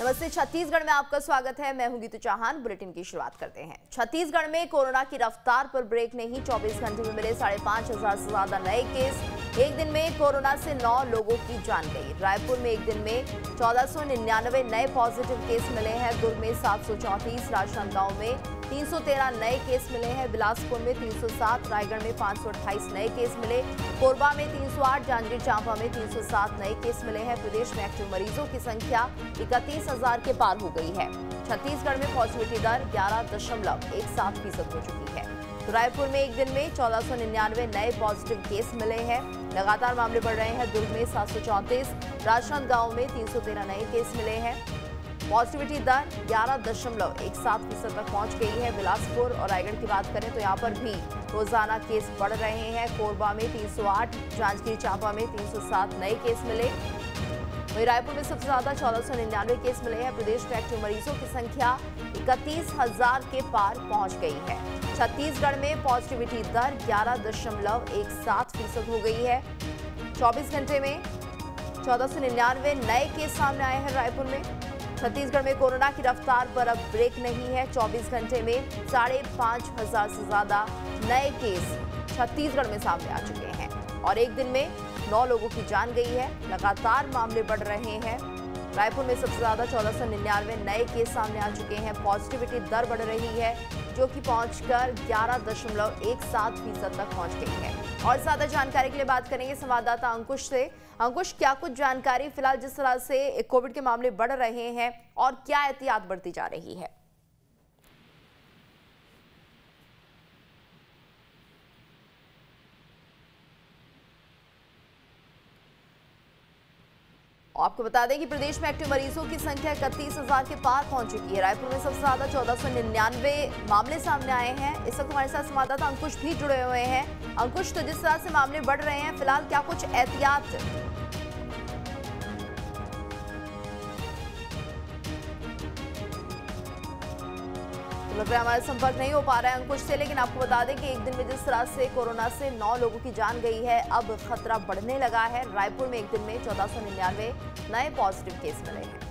नमस्ते छत्तीसगढ़ में आपका स्वागत है। मैं हूं गीता चौहान। बुलेटिन की शुरुआत करते हैं। छत्तीसगढ़ में कोरोना की रफ्तार पर ब्रेक नहीं। 24 घंटे में मिले 5,500 से ज्यादा नए केस। एक दिन में कोरोना से 9 लोगों की जान गई। रायपुर में एक दिन में 1499 नए पॉजिटिव केस मिले हैं। दुर्ग में 734, राजनांदगांव में 313 नए केस मिले हैं। बिलासपुर में 307, रायगढ़ में 528 नए केस मिले। कोरबा में 308, जांजगीर चांपा में 307 नए केस मिले हैं। प्रदेश में एक्टिव मरीजों की संख्या 31,000 के पार हो गई है। छत्तीसगढ़ में पॉजिटिविटी दर 11.17% हो चुकी है। तो रायपुर में एक दिन में 1499 नए पॉजिटिव केस मिले हैं। लगातार मामले बढ़ रहे हैं। दुर्ग में 734, राजनांदगांव में 313 नए केस मिले हैं। पॉजिटिविटी दर 11.17% तक पहुंच गई है। बिलासपुर और रायगढ़ की बात करें तो यहाँ पर भी रोजाना केस बढ़ रहे हैं। कोरबा में 308, जांजगीर चांपा में 307 नए केस मिले। वहीं रायपुर में सबसे ज्यादा 1499 केस मिले हैं। प्रदेश में एक्टिव मरीजों की संख्या 31,000 के पार पहुंच गई है। छत्तीसगढ़ में पॉजिटिविटी दर 11.17% हो गई है। 24 घंटे में 1499 नए केस सामने आए हैं। रायपुर में छत्तीसगढ़ में कोरोना की रफ्तार पर अब ब्रेक नहीं है। 24 घंटे में 5,500 से ज्यादा नए केस छत्तीसगढ़ में सामने आ चुके हैं और एक दिन में 9 लोगों की जान गई है। लगातार मामले बढ़ रहे हैं। रायपुर में सबसे ज्यादा 1499 नए केस सामने आ चुके हैं। पॉजिटिविटी दर बढ़ रही है जो कि पहुंचकर 11.17% तक पहुंच गई है। और ज्यादा जानकारी के लिए बात करेंगे संवाददाता अंकुश से। अंकुश, क्या कुछ जानकारी फिलहाल जिस तरह से कोविड के मामले बढ़ रहे हैं और क्या एहतियात बढ़ती जा रही है? आपको बता दें कि प्रदेश में एक्टिव मरीजों की संख्या 31,000 के पार पहुंच चुकी है। रायपुर में सबसे ज्यादा 1499 मामले सामने आए हैं। इस वक्त हमारे साथ संवाददाता अंकुश भी जुड़े हुए हैं। अंकुश, तो जिस तरह से मामले बढ़ रहे हैं फिलहाल क्या कुछ एहतियात? हमारे संपर्क नहीं हो पा रहा है अंकुश से, लेकिन आपको बता दें कि एक दिन में जिस तरह से कोरोना से 9 लोगों की जान गई है, अब खतरा बढ़ने लगा है। रायपुर में एक दिन में 1499 नए पॉजिटिव केस मिले हैं।